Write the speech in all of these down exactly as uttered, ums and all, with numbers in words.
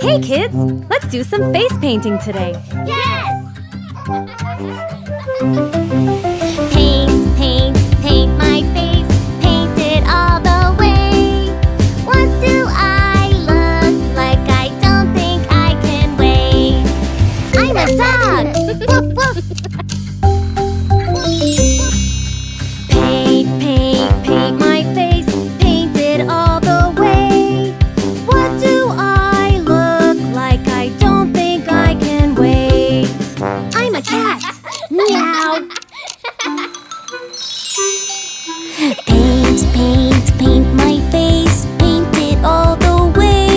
Hey kids, let's do some face painting today. Yes! Paint, paint, paint my face, paint it all the way. What do I look like? I don't think I can wait. I'm a dog! Woof, woof. Paint, paint, paint my face, paint it all the way. What do Paint, paint, paint my face, paint it all the way.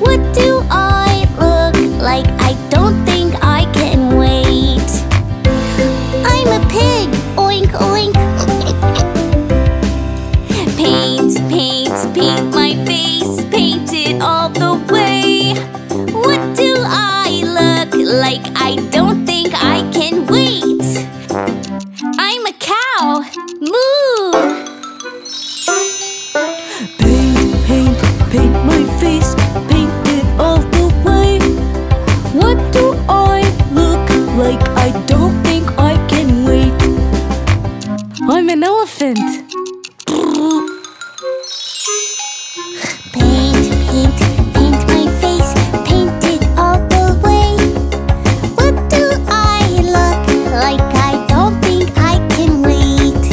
What do I look like? I don't think I can wait. I'm a pig, oink oink. Paint, paint, paint my face, paint it all the way. What do I look like? I don't think I can wait. I'm a cow! Moo! Paint, paint, paint my face, paint it all the way. What do I look like? I don't think I can wait. I'm an elephant! Paint, paint, paint my face, paint it all the way. What do I look like? I don't think I can wait.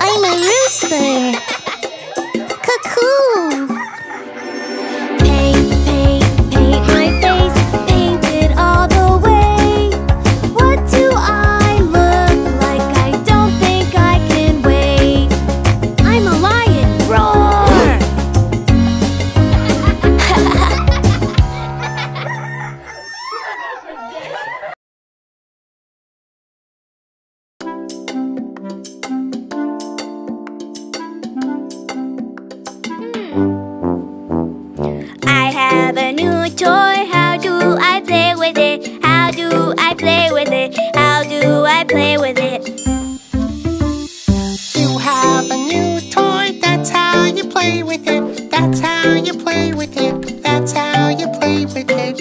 I'm a rooster. Cuckoo. Paint, paint, paint my face, paint it all the way. What do I look like? I don't think I can wait. I'm a lion. Roar. Toy, how do I play with it? How do I play with it? How do I play with it? You have a new toy, that's how you play with it. That's how you play with it. That's how you play with it.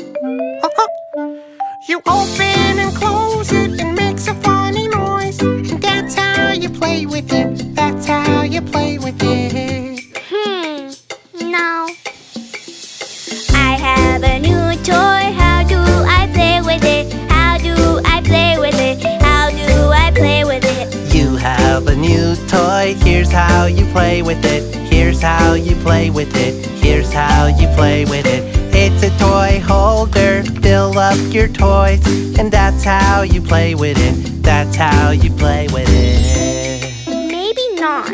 You open and close it, it makes a funny noise. And that's how you play with it. That's how you play with it. Hmm, no. I have a new toy, how do I play with it? How do I play with it? How do I play with it? You have a new toy, here's how you play with it. Here's how you play with it. Here's how you play with it. It's a toy holder, fill up your toys. And that's how you play with it. That's how you play with it. Maybe not.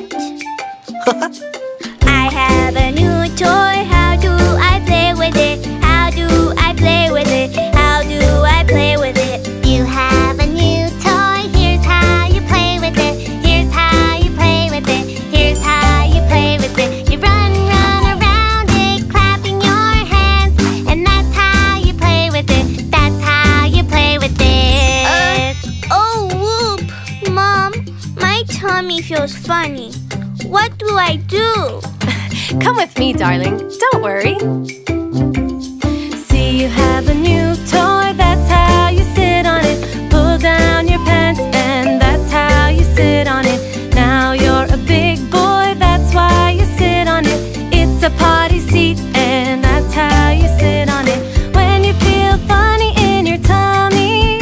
I have a new toy, how do I play with it? How do I play with it? How do I play with it? You have a new toy, here's how you play with it. Here's how you play with it. Here's how you play with it. You run, run around it, clapping your hands. And that's how you play with it. That's how you play with it. Uh, oh, whoop! Mom, my tummy feels funny. What do I do? Come with me, darling. Don't worry. See, you have a new toy. That's how you sit on it. Pull down your pants and that's how you sit on it. Now you're a big boy. That's why you sit on it. It's a potty seat and that's how you sit on it. When you feel funny in your tummy,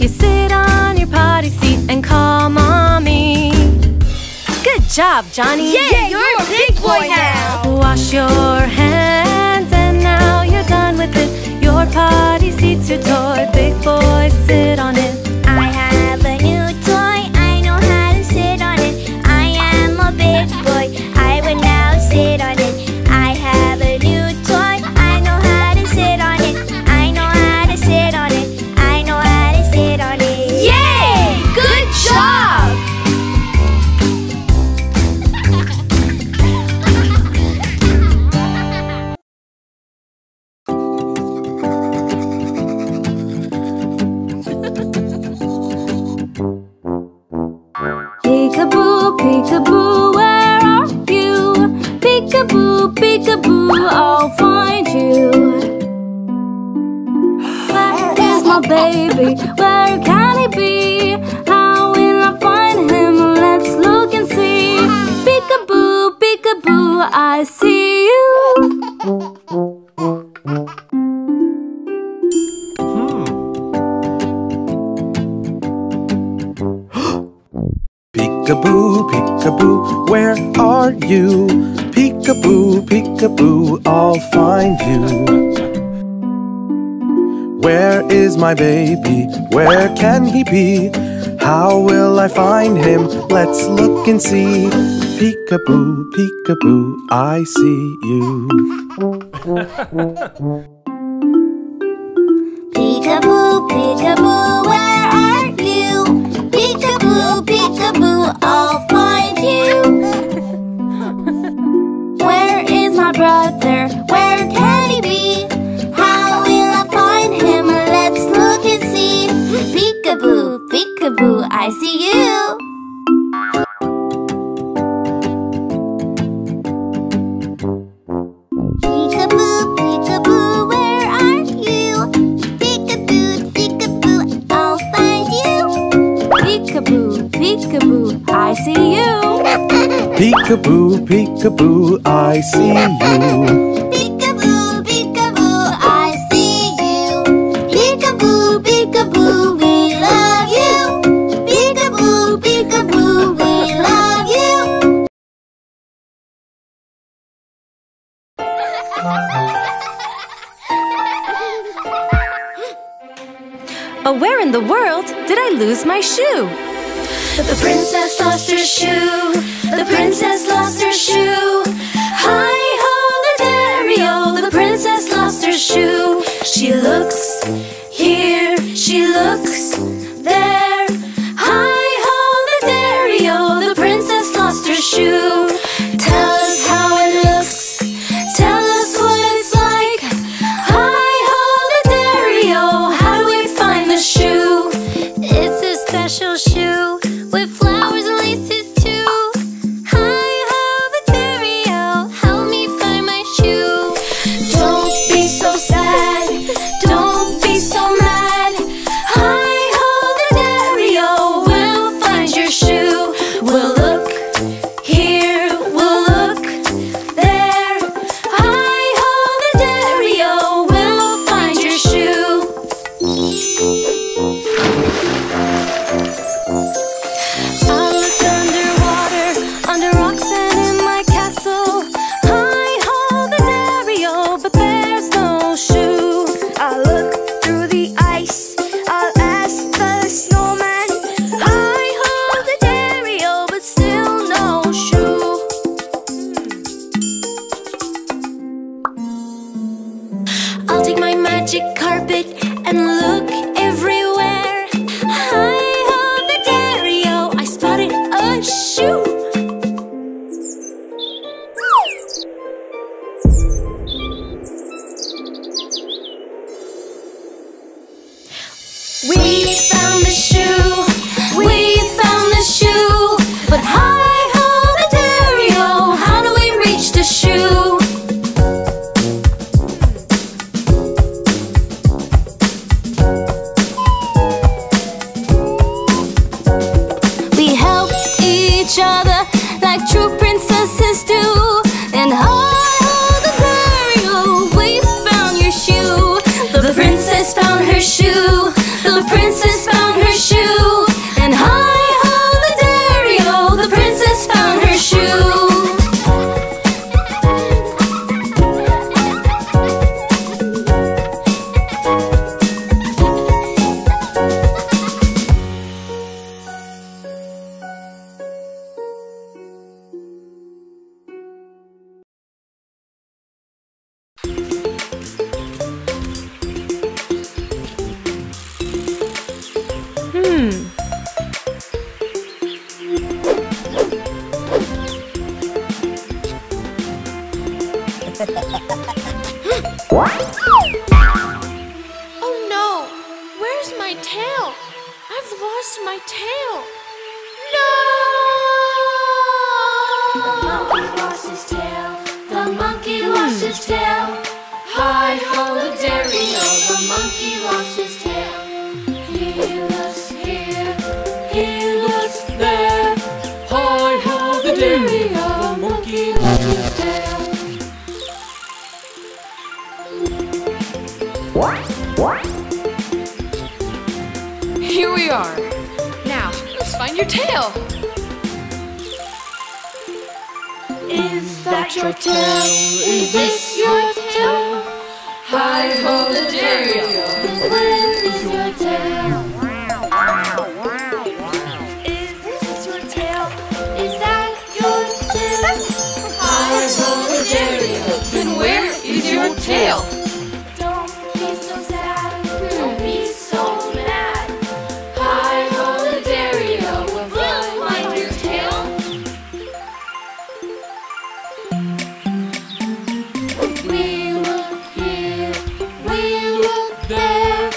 you sit on your potty seat and call Mommy. Good job, Johnny! Yeah, yeah you're, you're a big, big boy now! Wash your hands and now you're done with it. Your potty seat's your toy, big boy, sit on it. I have a new toy, I know how to sit on it. I am a big boy, I will now sit on it. I have a new toy, I know how to sit on it. I know how to sit on it. I know how to sit on it. Yay! Good, Good job! job! Peekaboo, peekaboo, where are you? little peekaboo, I'll find you. Where is my baby? Where can he be? How will I find him? Let's look and see. Peekaboo, peekaboo, I see you. Peekaboo, peekaboo, where are you? Peekaboo, peekaboo, I'll find you. Where is my baby? Where can he be? How will I find him? Let's look and see. Peekaboo, peekaboo, I see you. Peekaboo, peekaboo, where are you? Peekaboo, peekaboo, I'll find you. Where is my brother? Where can he be? How will I find him? Let's look and see. Peekaboo, peekaboo, I see you. Peekaboo, peekaboo, where are you? Peekaboo, peekaboo, I see you. Peekaboo, peekaboo, I see you. Peekaboo, peekaboo, I see you. Peekaboo, peekaboo, we love you. Peekaboo, peekaboo, we love you. Oh, where in the world did I lose my shoe? The princess lost her shoe. The princess lost her shoe. Hi-ho, the derry-o, the princess lost her shoe. She looks here, she looks there. Hi-ho, the derry-o, the princess lost her shoe. Tell us how it looks, tell us what it's like. Hi-ho, the derry-o, how do we find the shoe? It's a special shoe. With flowers and laces too. Hi-ho, the derry-o, help me find my shoe. Don't be so sad, don't be so mad. Hi-ho, the derry-o, we'll find your shoe. We'll look here, we'll look there. Hi-ho, the derry-o, we'll find your shoe. Tail, the monkey we are. Now, let's find your tail. Is that your tail? Is this your tail? Hi-ho, the dairy-o. Where is your tail? Is this your tail? Is that your tail? Hi-ho, the dairy-o. Then where is your tail? Don't be so sad. Don't be so mad. Hi-ho, the dairy-o. We'll find your tail. We look here. We look there.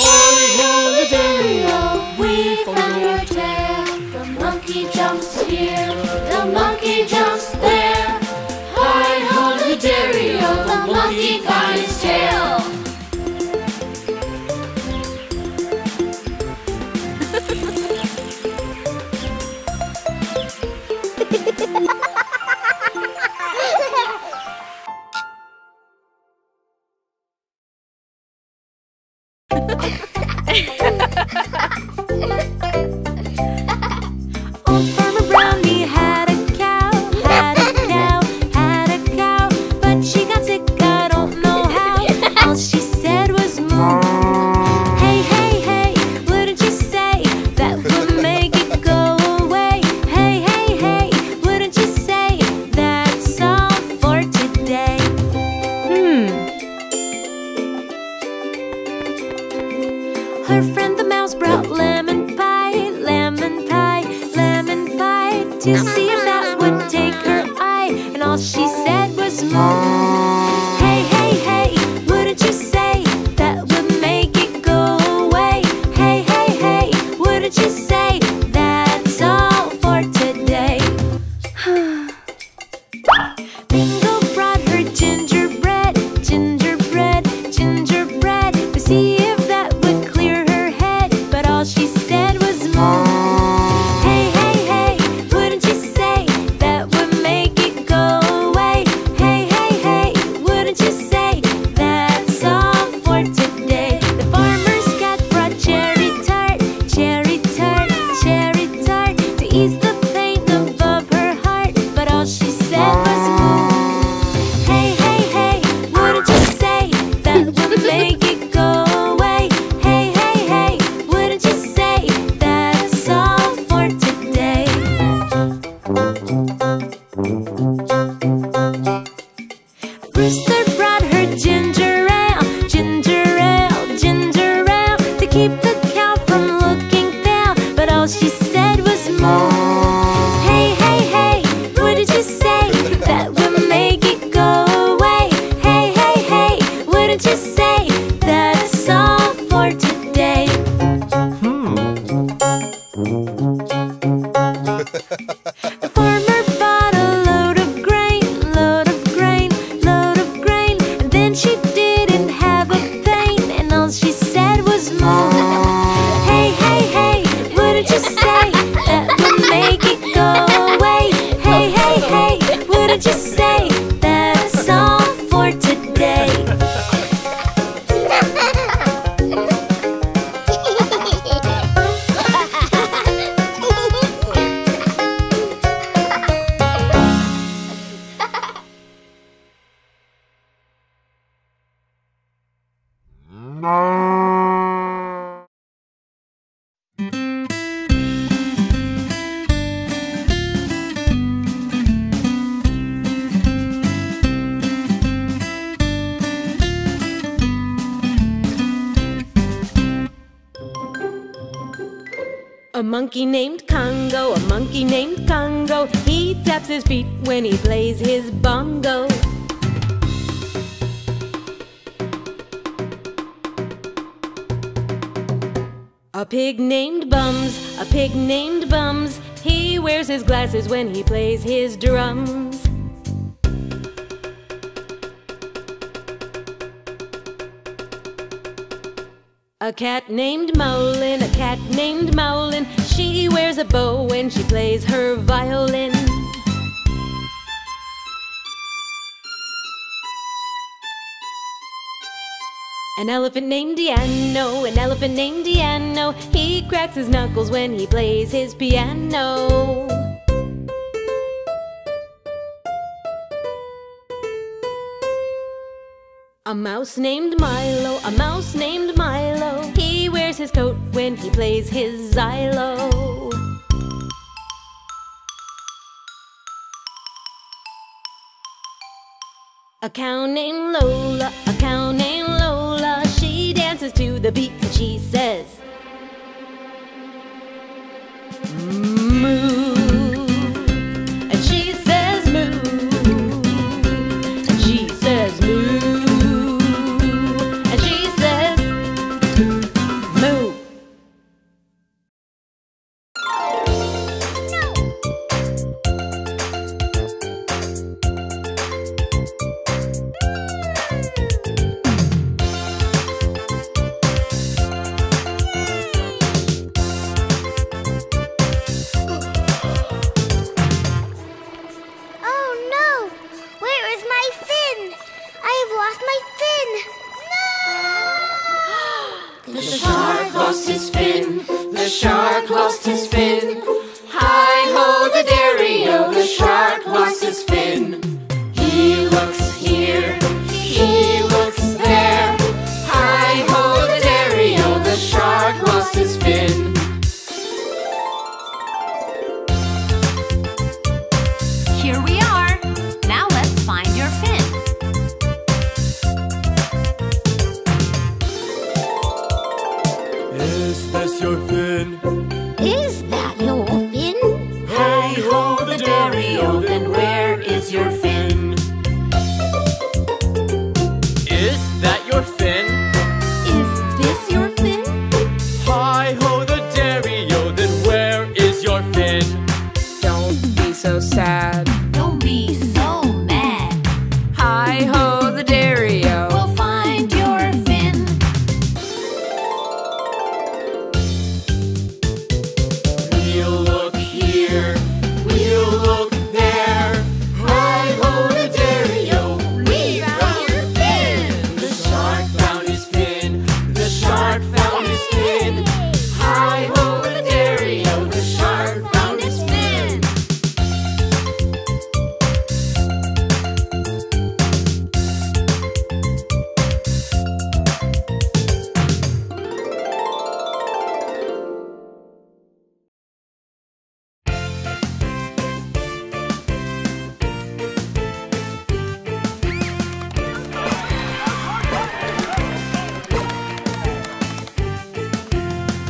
Hi-ho, the dairy-o. We found your tail. The monkey jumps here. The monkey jumps there. Hi-ho, the dairy-o. The monkey got his tail. Old Farmer Brownie had a cow, had a cow, had a cow, but she got sick, I don't know how. All she said was moo. Hey, hey, hey, wouldn't you say that would make it go away? Hey, hey, hey, wouldn't you say that's all for today? Hmm. Her friend the mouse brought lemon. To see if that would take her eye, and all she said was moo. Hey, hey, hey, wouldn't you say that would make it go away? Hey, hey, hey, wouldn't you say that's all for today? Bingo brought her gingerbread, gingerbread, gingerbread, to see if that would clear her head, but all she said was moo. A monkey named Congo, a monkey named Congo. He taps his feet when he plays his bongo. A pig named Bums, a pig named Bums. He wears his glasses when he plays his drums. A cat named Mowlin, a cat named Mowlin. She wears a bow when she plays her violin. An elephant named Deano, an elephant named Deano. He cracks his knuckles when he plays his piano. A mouse named Milo, a mouse named Milo. He wears his coat when he plays his xylo. A cow named Lola, a cow named Lola. She dances to the beat and she says, "Move," and she says, "Move," and she says, "Move," and she says, "Move."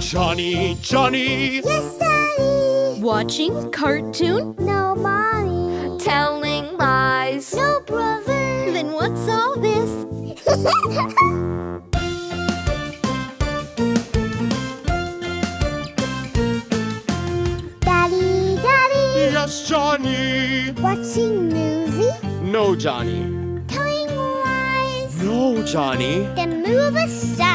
Johnny, Johnny. Yes, Daddy. Watching cartoon? No, Mommy. Telling lies? No, brother. Then what's all this? Daddy, Daddy. Yes, Johnny. Watching movie? No, Johnny. Telling lies? No, Johnny. Then move aside.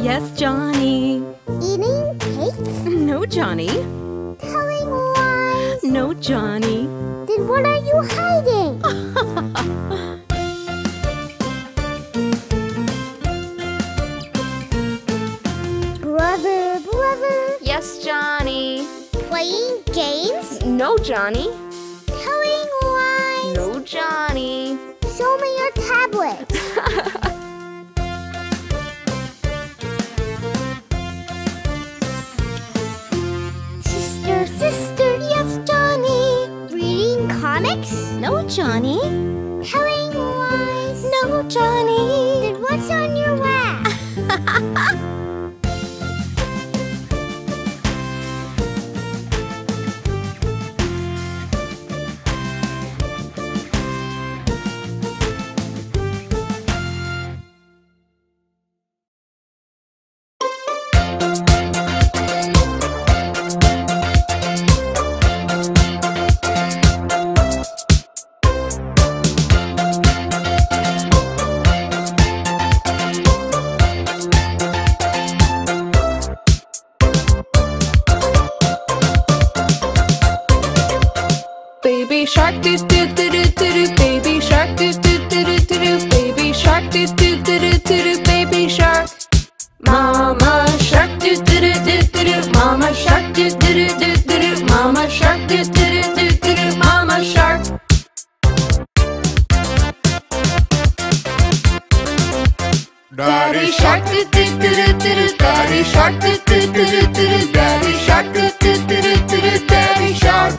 Yes, Johnny. Eating cakes? No, Johnny. Telling lies? No, Johnny. Then what are you hiding? Brother, brother. Yes, Johnny. Playing games? No, Johnny. Telling lies? No, Johnny. Show me your tablet. No, Johnny. Telling lies? No, Johnny. Then what's on your rack? baby shark do do do do do, baby shark do do do do, baby shark do do do do, baby shark. Mama shark do do do do, mama shark do do do do, mama shark do do do do, mama shark. Daddy shark do do do do, daddy shark do do do, daddy shark do do do, daddy shark.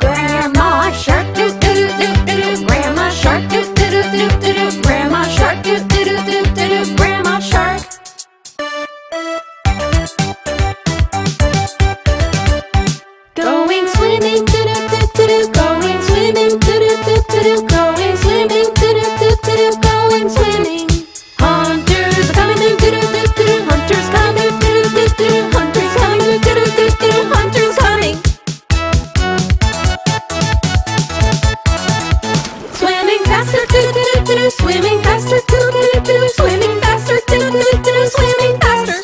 Grandma shark do do do do, grandma shark do do do do, grandma shark do do do do, grandma shark. Going swimming do do do do, going swimming do do do do, going swimming do do do do, going swimming. Hunters coming do do do do, hunters coming do do do, hunters coming do do do, hunters coming. Swimming faster, doo-doo-doo-doo, swimming faster, doo-doo-doo-doo, swimming faster.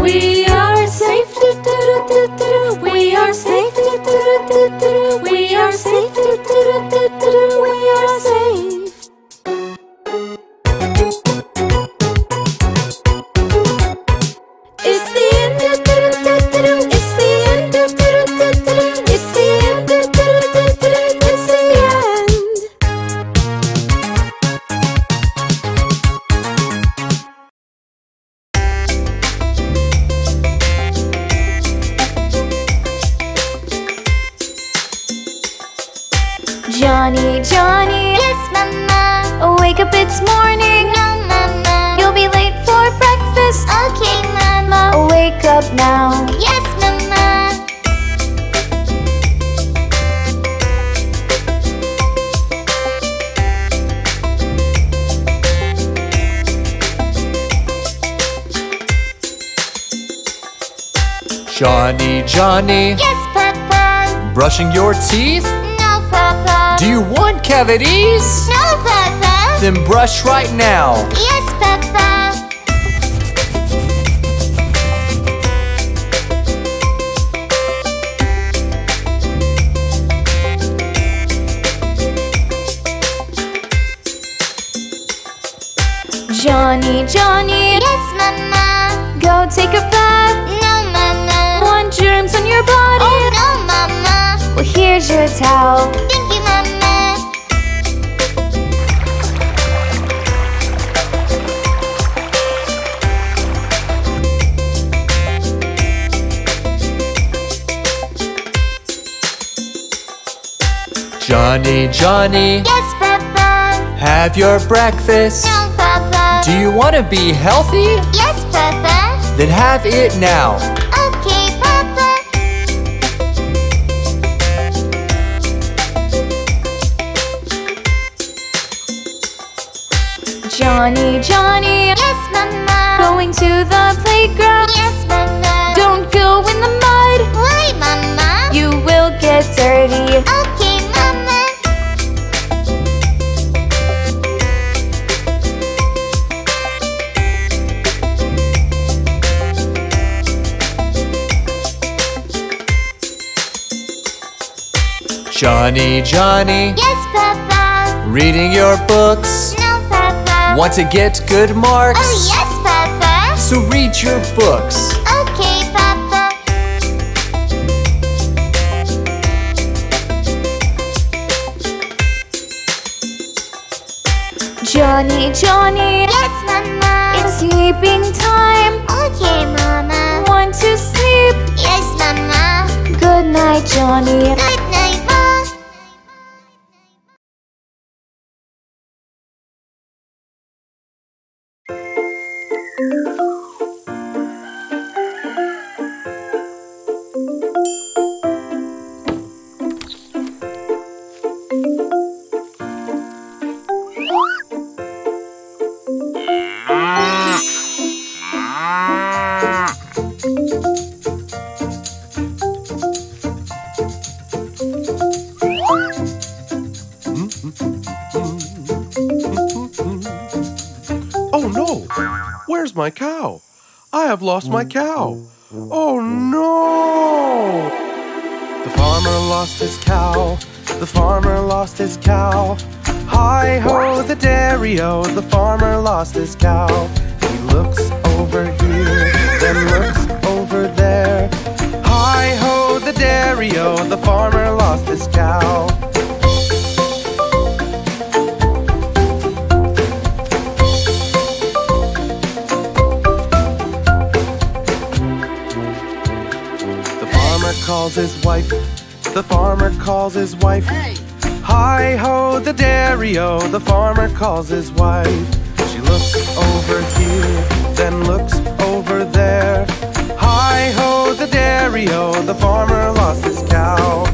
We are safe, doo-doo-doo-doo, we are safe, doo-doo-doo-doo, we are safe, doo-doo-doo-doo, we are safe. It's the end, doo-doo-doo-doo, it's the end, doo-doo-doo-doo, it's the end, doo-doo-doo-doo, it's the end. Johnny, Johnny, yes, Mama. Wake up, it's morning. No, Mama. You'll be late for breakfast. Okay, Mama. Wake up now. Yes, Mama. Johnny, Johnny, yes, Papa. Brushing your teeth? No, Papa. Do you want cavities? No, Papa. Then brush right now. Yes, Papa. Johnny, Johnny. Yes, Mama. Go take a bath. No, Mama. Want germs on your body? Oh, no, Mama. Well, here's your towel. Thank you, Mama. Johnny, Johnny. Yes, Papa. Have your breakfast. No, Papa. Do you want to be healthy? Yes, Papa. Then have it now. Okay, Papa. Johnny, Johnny. Yes, Mama. Going to the playground. Yes, Mama. Don't go in the mud. Why, Mama? You will get dirty. Okay. Johnny, Johnny. Yes, Papa. Reading your books? No, Papa. Want to get good marks? Oh, yes, Papa. So read your books. Okay, Papa. Johnny, Johnny. Yes, Mama. It's sleeping time. Okay, Mama. Want to sleep? Yes, Mama. Good night, Johnny. Good night, Mama. My cow. I have lost my cow. Oh no! The farmer lost his cow. the farmer lost his cow. Hi-ho, the dairy-o, the farmer lost his cow. He looks over here, then looks over there. Hi-ho, the dairy-o, the farmer lost his cow. The farmer calls his wife, the farmer calls his wife. Hey. Hi-ho, the dairy-o, the farmer calls his wife. She looks over here, then looks over there. Hi-ho, the dairy-o, the farmer lost his cow.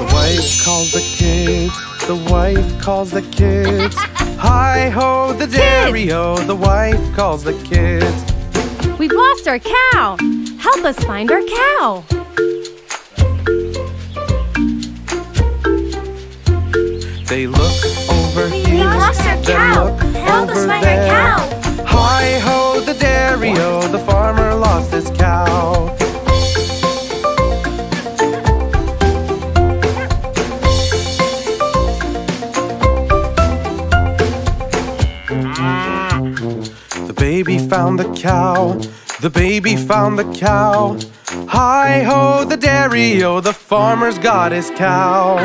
The wife calls the kids, the wife calls the kids. Hi-ho, the dairy-o, the wife calls the kids. We've lost our cow. Help us find our cow. They look over we here, lost our then cow. Look Help over us find there. Our cow. Hi-ho, the dairy-o, the farmer lost his cow. The baby found the cow, the baby found the cow. Hi-ho, the dairy-o, the farmer's got his cow.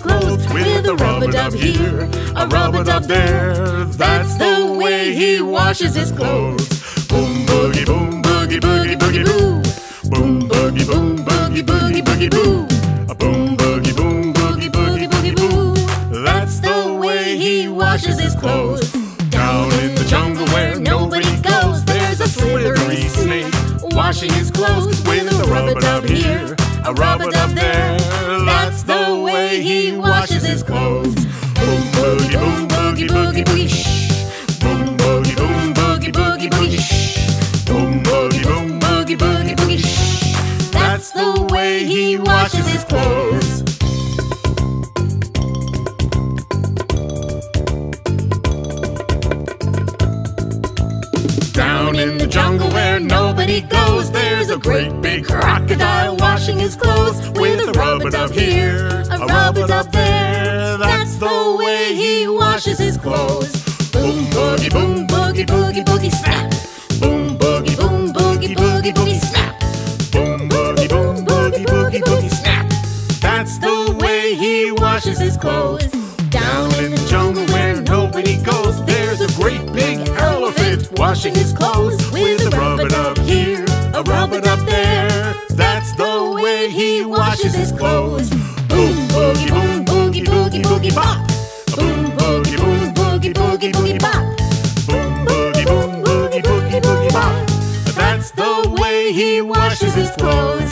Clothes with a rub-a-dub here, a rub-a-dub there. That's the way he washes his clothes. Boom boogie boom boogie boogie boogie boo. Boom boogie boom boogie boogie boogie boo. A boom boogie boom boogie boogie boogie boo. That's the way he washes his clothes. Down in the jungle where nobody goes, there's a slithery snake washing his clothes with a rub-a-dub here, a rub-a-dub there. That's the way he washes his clothes. Boom boogie boom boogie boogie boogie shh. Boom boogie boom boogie boogie boogie shh. Boom boogie boom boogie boogie boogie shh. That's the way he washes his clothes. Down in the jungle where nobody goes, there's a great big crocodile washing his clothes with a rub-a-dub here, a rub-a-dub there. That's the way he washes his clothes. Boom boogie boom boogie boogie boogie snap. Boom boogie boom boogie boogie boogie snap. Boom boogie boom boogie boogie boogie snap. That's the way he washes his clothes. Down in the jungle where nobody goes, there's a great big elephant washing his clothes with a rub-a-dub here, a rub-a-dub there. That's the way he washes his clothes. Boom boogie boom boogie boogie boogie bop. Boom boogie boom boogie boogie boogie bop. Boom boogie boom boogie boogie boogie bop. That's the way he washes his clothes.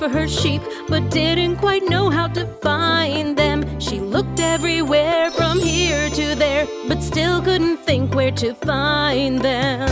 for her sheep, but didn't quite know how to find them. She looked everywhere from here to there, but still couldn't think where to find them.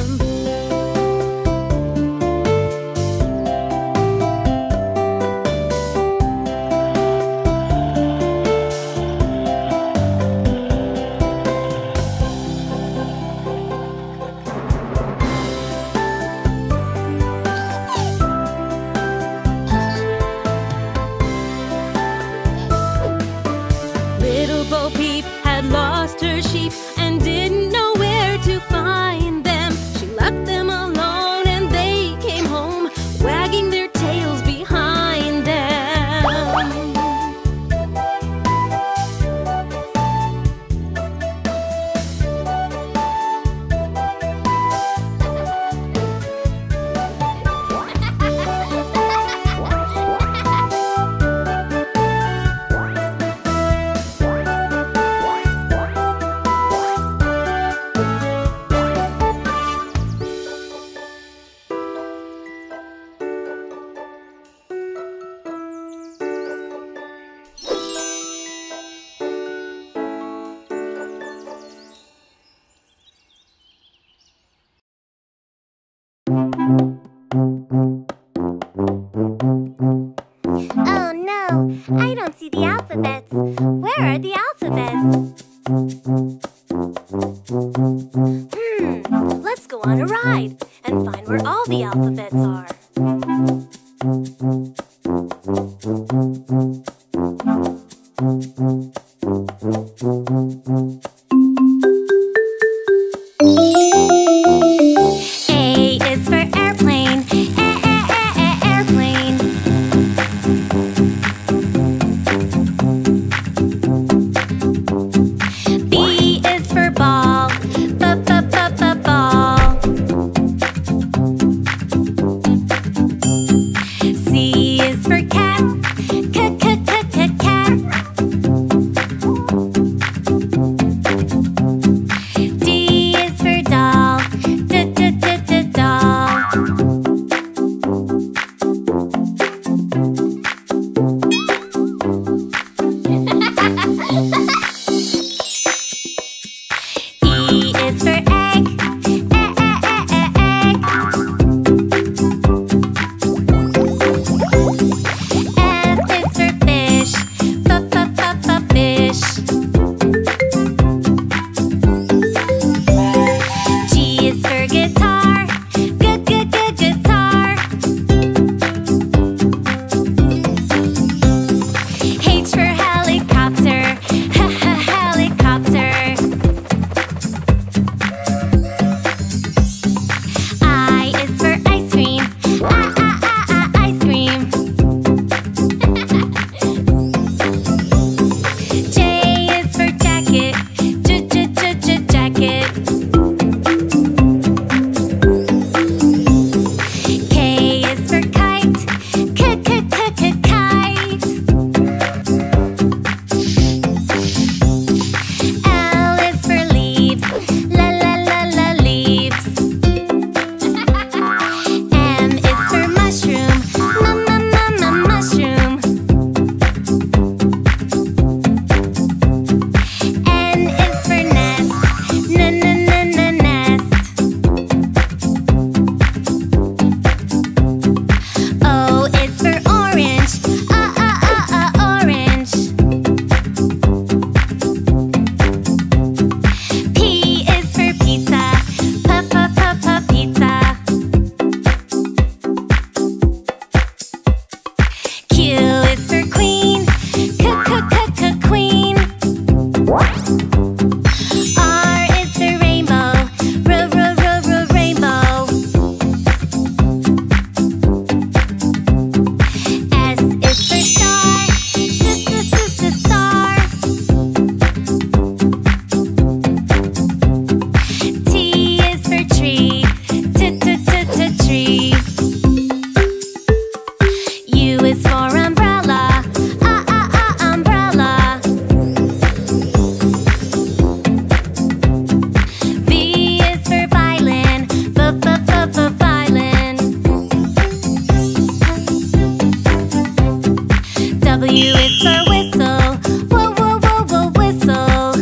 you it's her whistle. Whoa, whoa, whoa, whoa, whistle.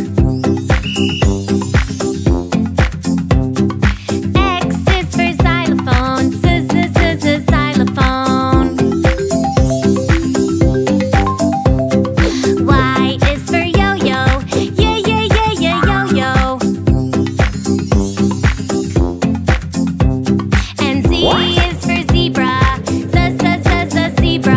X is for xylophone. Z, z, z, z, xylophone. Y is for yo-yo. Yeah, yeah, yeah, yeah, yo-yo. And Z is for zebra. Z, z, z, z, zebra.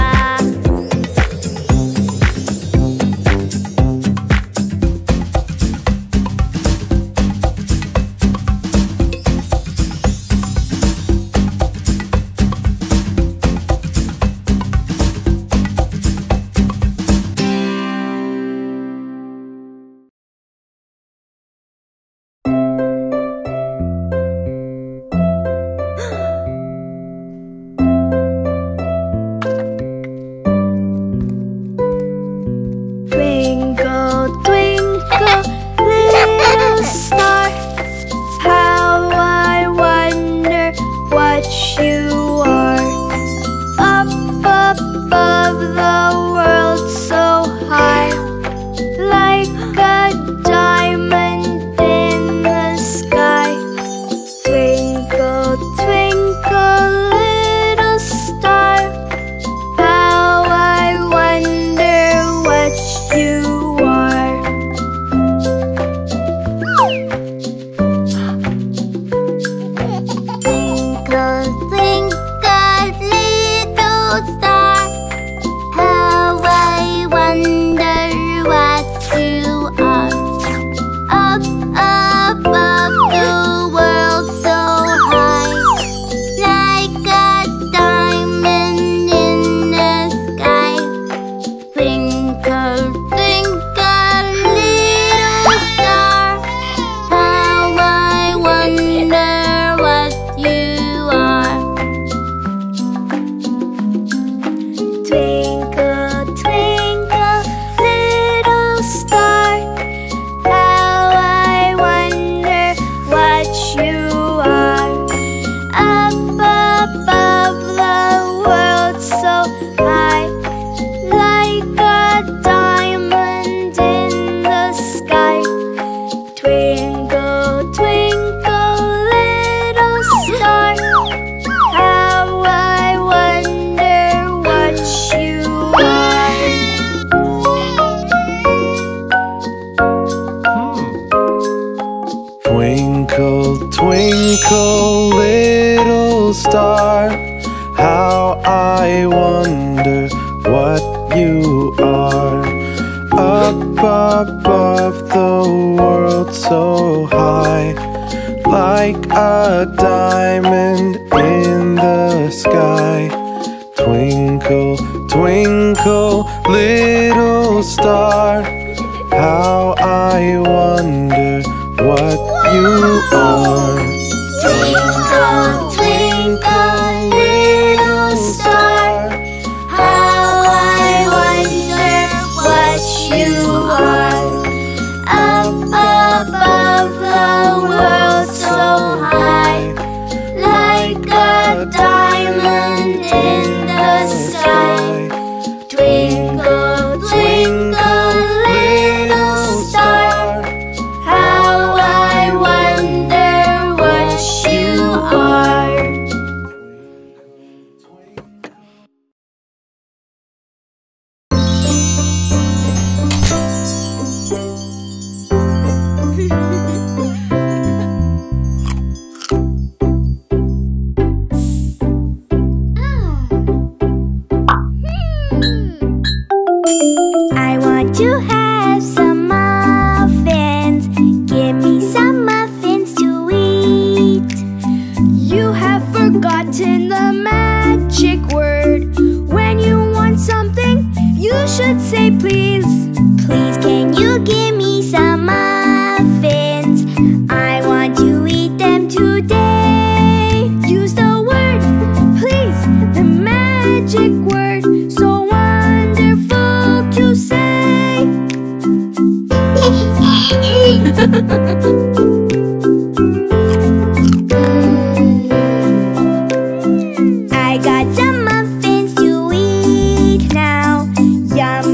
Twinkle, little star, how I wonder what you are. Up above the world so high, like a diamond in the sky. Twinkle, twinkle, little star, how I wonder what you are. Twinkle, twinkle, little star, how I wonder what you are. Up above the world so high, like a diamond in the sky. Twinkle, twinkle, little star, how I wonder what you are. I got some muffins to eat now. Yum.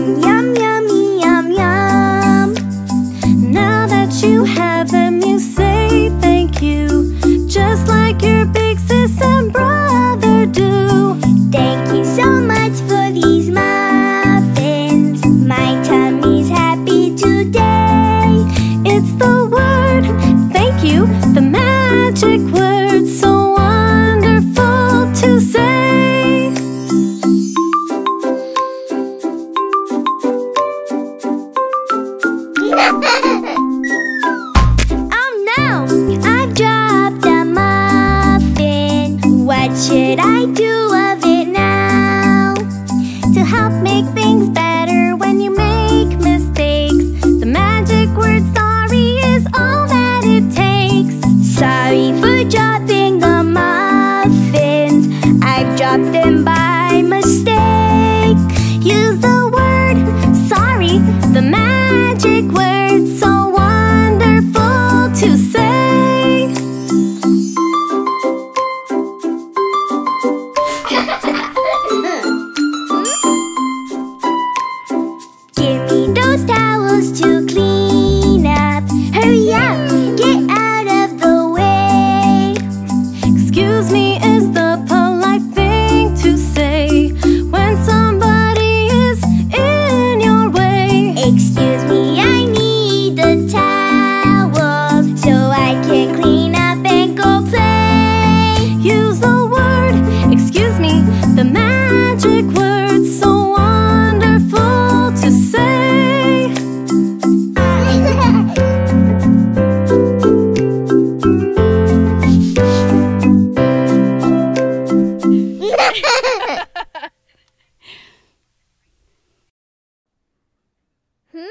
Hử?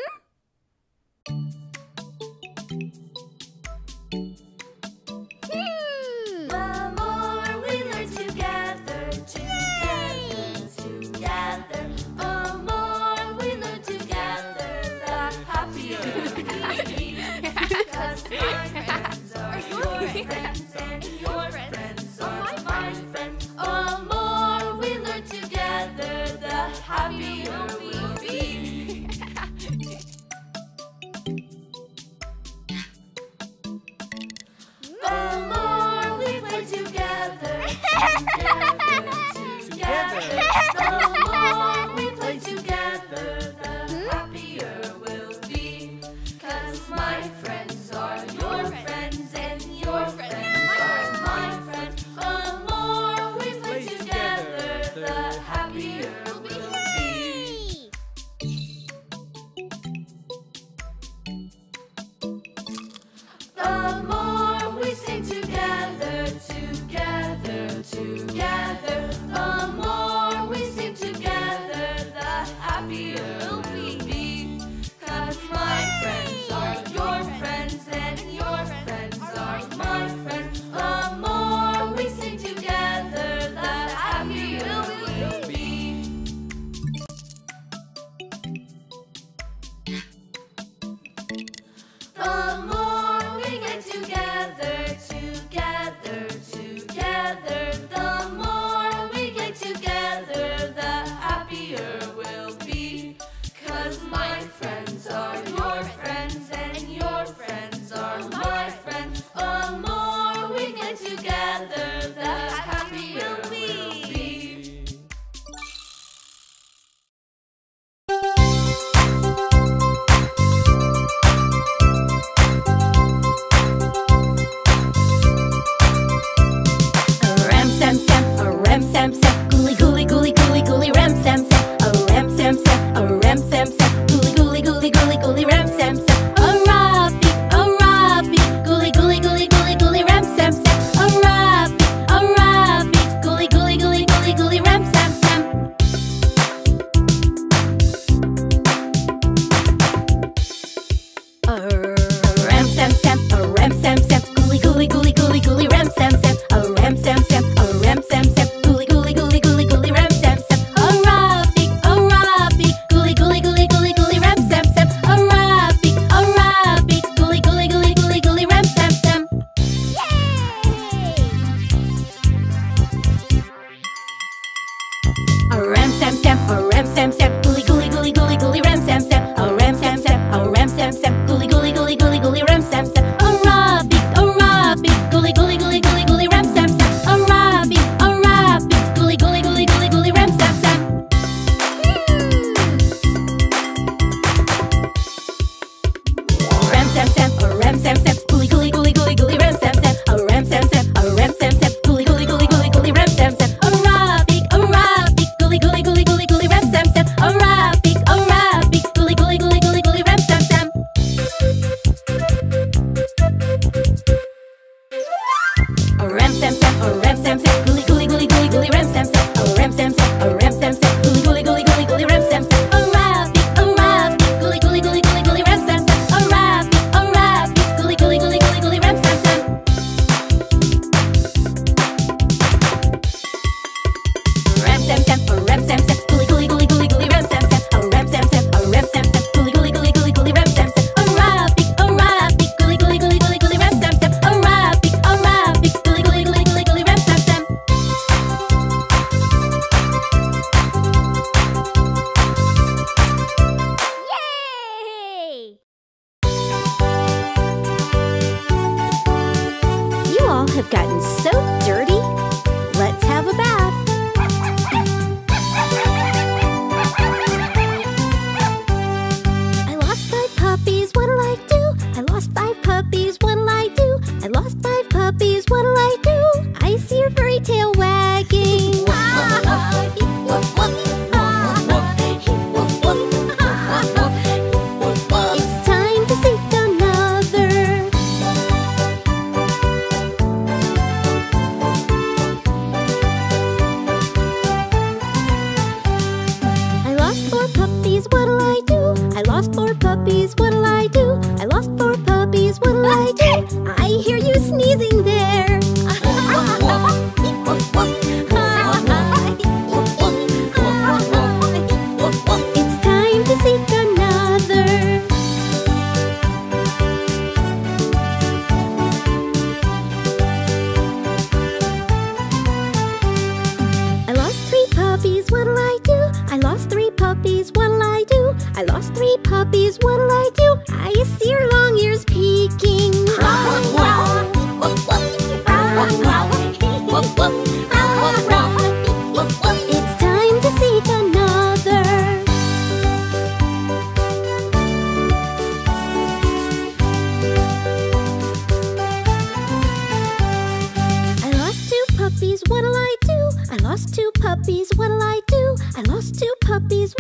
The more we get together, the happier we'll be.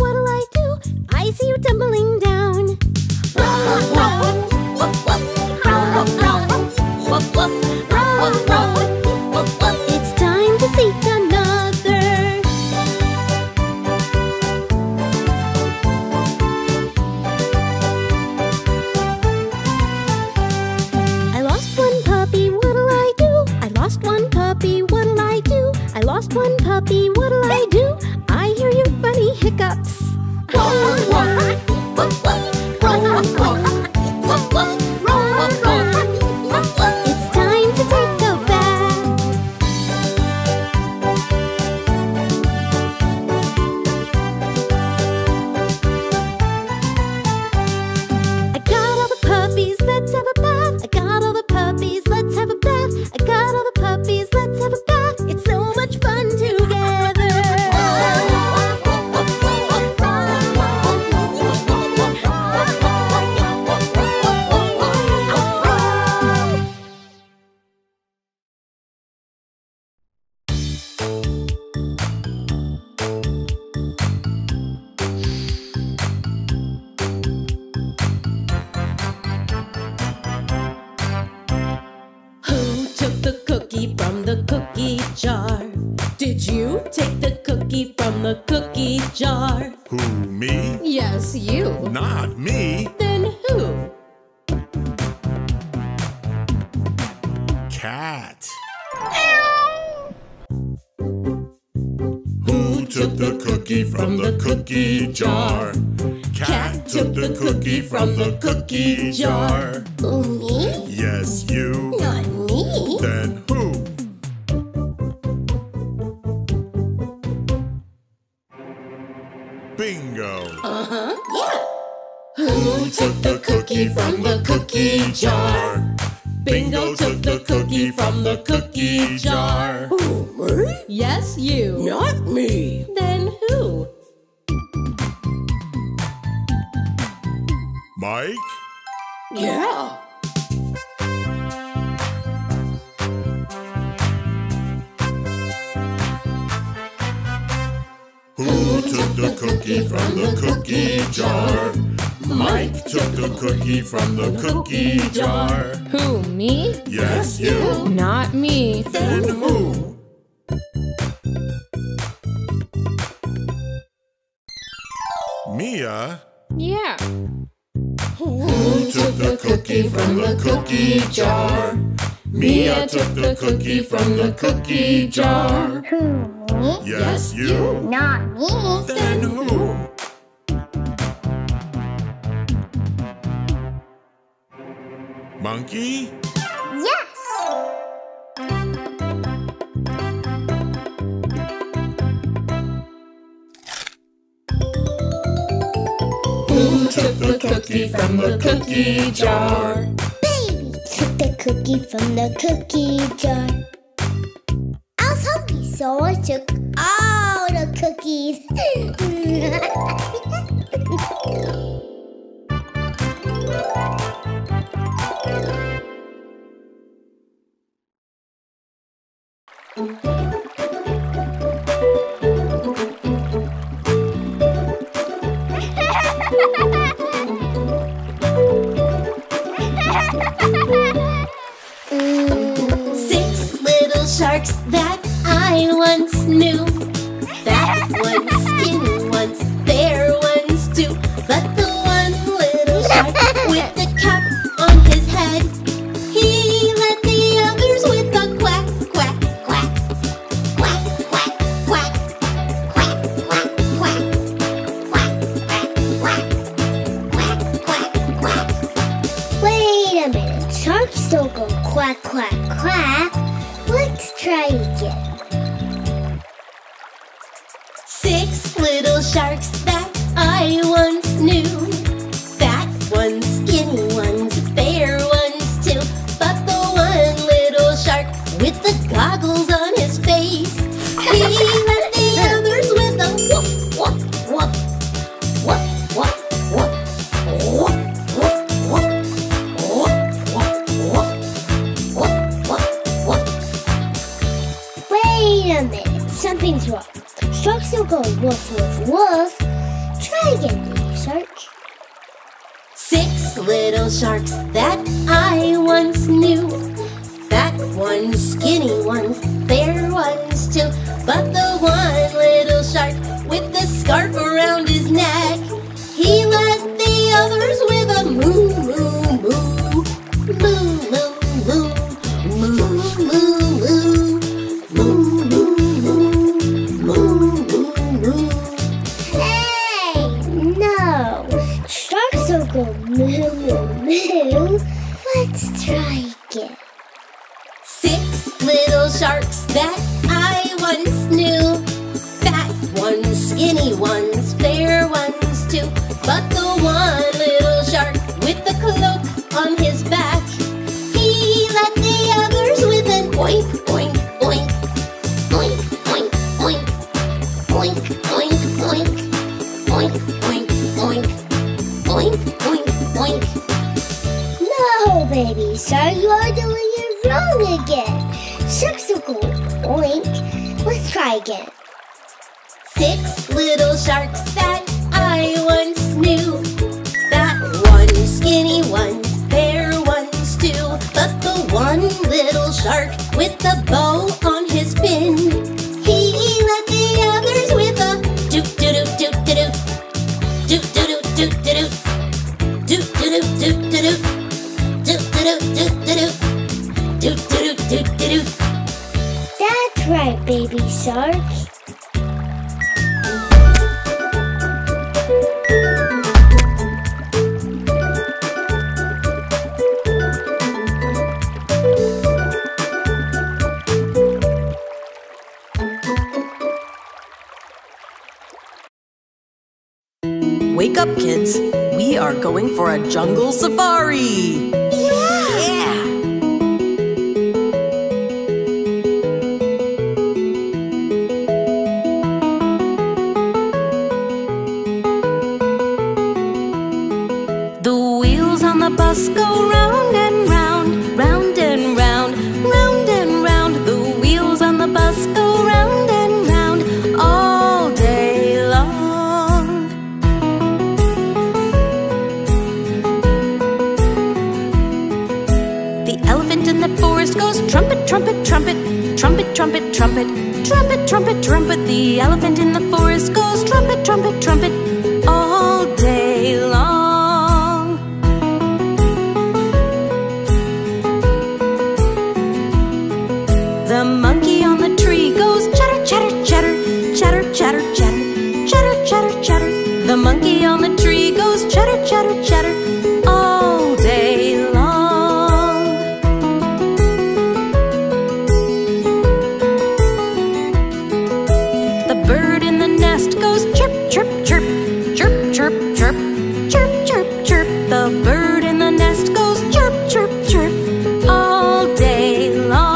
what'll I do? I see you tumbling down. It's time to seek another. I lost one puppy, what'll I do? I lost one puppy, what'll I do? I lost one puppy, what'll I do? I hear your funny hiccups. It's time to take a bath. I got all the puppies, let's have a bath. I got all the puppies, let's have a bath. I got all the puppies, let's have a bath. It's so much fun together. Jar. Did you take the cookie from the cookie jar? Who, me? Yes, you. Not me. Then who? Cat. Who took the cookie from the cookie jar? Cat took the cookie from the cookie jar. Who, me? Yes, you. Not me. Then who? Bingo! Uh-huh, yeah! Who took the cookie from the cookie jar? Bingo took the cookie from the cookie jar. Who, me? Yes, you. Not me. Then who? Mike? Yeah! Who took the cookie from the cookie jar? Mike took the cookie from the cookie jar. Who, me? Yes, you. Not me. Then who? Mia? Yeah. Who took the cookie from the cookie jar? Mia took the cookie from the cookie jar. Who? Me? Yes, you. Not me. Then who? Monkey? Yes! Who took the cookie from the cookie jar? Baby took the cookie from the cookie jar. I was hungry, so I took all the cookies. Six little sharks that I once knew. That one's skinny ones, fair ones too. But the one little shark with the cap on his head, he let the others with a quack, quack, quack. Quack, quack, quack. Quack, quack, quack. Quack, quack, quack. Quack, quack, quack. Wait a minute, sharks don't go quack, quack, quack. Let's try again. Six little sharks that I once knew. Fat ones, skinny ones, fair ones too. But the one little shark with the goggles on his face, he met the others with a woof, woof, woof. Woof, woof, woof. Woof, woof, woof. Woof, woof, woof. Woof. Wait a minute, something's wrong. Sharks don't go woof, woof, woof. Pagan Shark. Six little sharks that I once knew. Fat ones, skinny ones, fair ones too. But the one little shark with the scarf around his neck, he led the others with a moo, moo, moo. Moo, moo, moo. Moo, moo, moo. Moo, moo, moo. Moo, moo, moo. Hey, no. Sharks don't go moo, moo, moo. Let's try again. Six little sharks that I once knew. Fat ones, skinny ones, fair ones too. But the one little shark with the cloak on his back, he led the others with an oink, oink, oink. Oink, oink, oink. Oink, oink, oink. Oink, oink, oink. Oink, oink, oink. No, baby shark, you are doing it wrong again. Sharks will go oink. Let's try again. Six little sharks that I once knew. Fat ones, skinny ones, fair ones too. But the one little shark with the bow on his fin, he led the others with a doop doop doop doop doop doop doop doop doop doop doop doop doop doop doop doop. That's right, baby shark. Wake up, kids. We are going for a jungle safari. Yeah! Yeah! Go round and round, round and round, round and round. The wheels on the bus go round and round all day long. The elephant in the forest goes trumpet, trumpet, trumpet, trumpet, trumpet, trumpet, trumpet, trumpet, trumpet. The elephant in the forest goes trumpet, trumpet, trumpet all day long. The monkey on the tree goes chatter, chatter, chatter, chatter, chatter, chatter, chatter, chatter, chatter. The monkey on the tree goes chatter, chatter, chatter all day long. The bird in the nest goes chirp, chirp, chirp, chirp, chirp, chirp, chirp, chirp, chirp. The bird in the nest goes chirp, chirp, chirp all day long.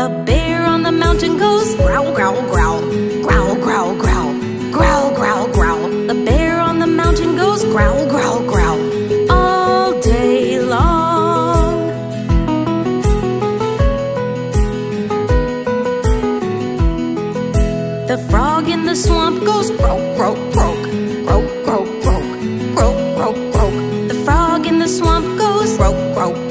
The bear on the mountain goes growl, growl, growl, growl, growl, growl, growl, growl, growl. The bear on the mountain goes growl, growl, growl all day long. The frog in the swamp goes croak, croak, croak, croak, croak, croak, croak, croak, croak. The frog in the swamp goes croak, croak, croak.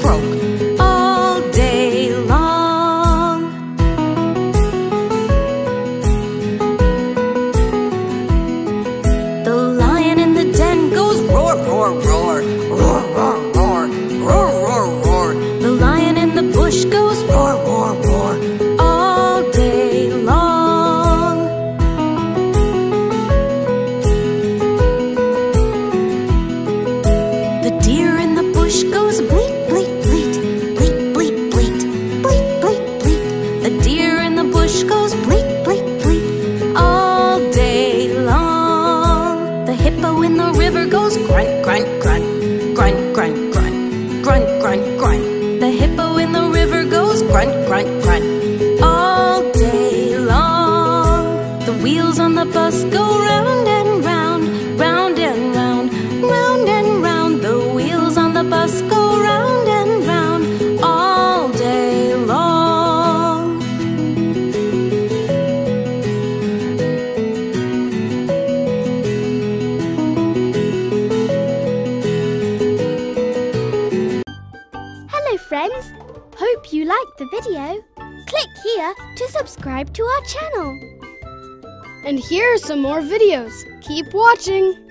the video, click here to subscribe to our channel. And here are some more videos. Keep watching!